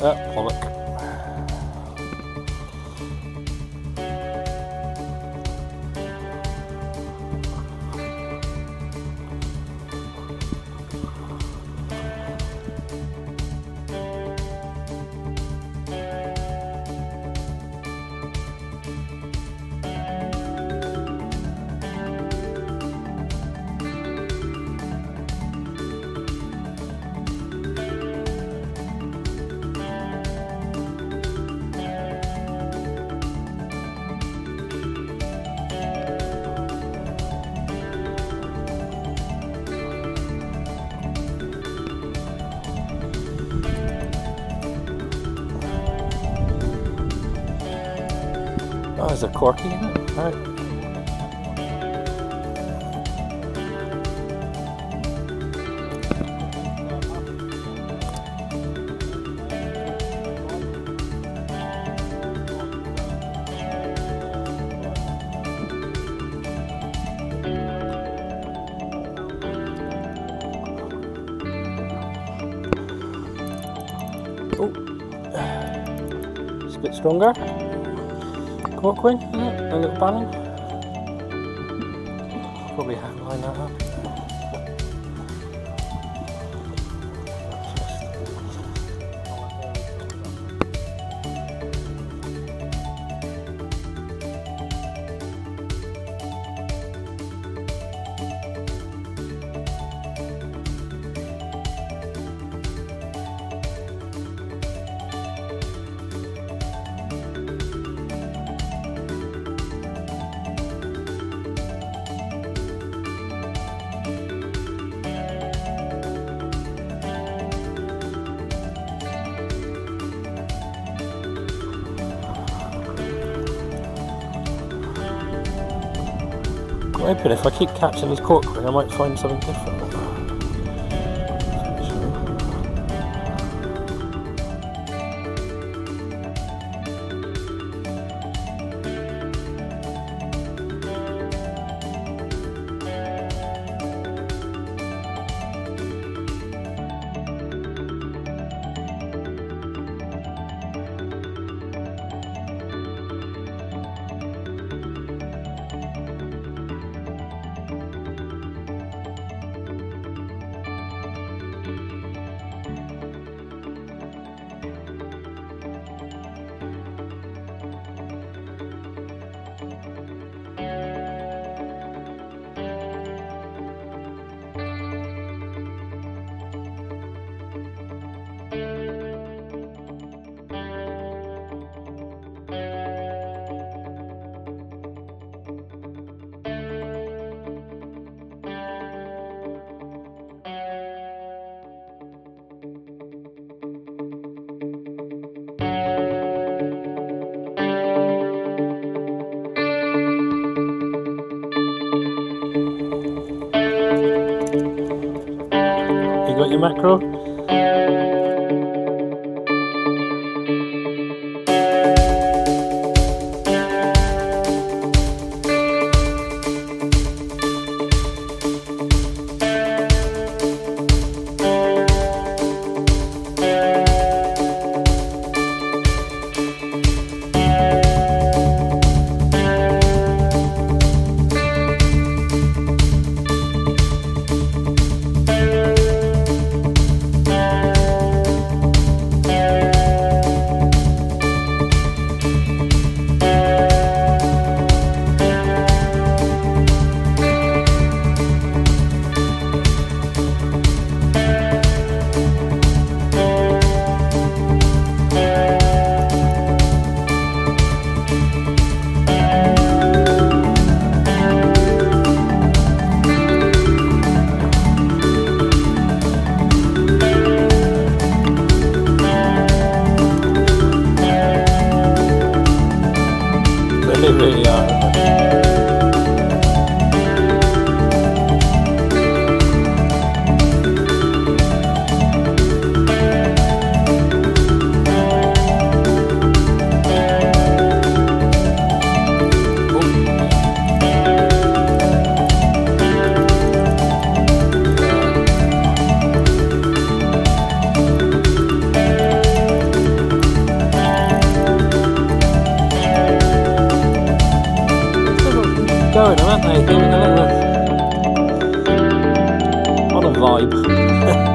Bollock. Oh, is there Corky in it? All right. Oh, it's a bit stronger. Corkwing, a little Ballan. Probably have to line that up. I'm hoping if I keep catching these Corkwing, I might find something different. Got your macro? What a vibe.